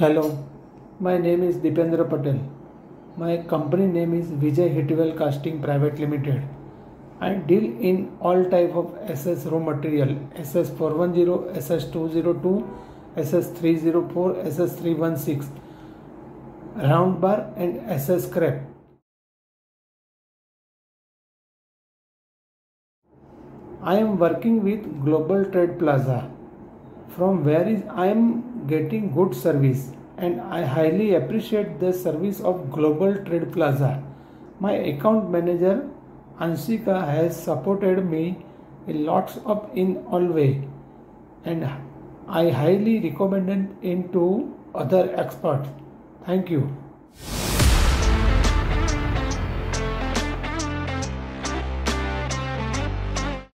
Hello, my name is Dipendra Patel. My company name is Vijay Heatwell Casting Private Limited. I deal in all type of SS raw material, SS 410, SS 202, SS 304, SS 316, round bar and SS scrap. I am working with Global Trade Plaza, from where I am getting good service, and I highly appreciate the service of Global Trade Plaza. My account manager Anshika has supported me a lot in all way, and I highly recommend it to other experts. Thank you.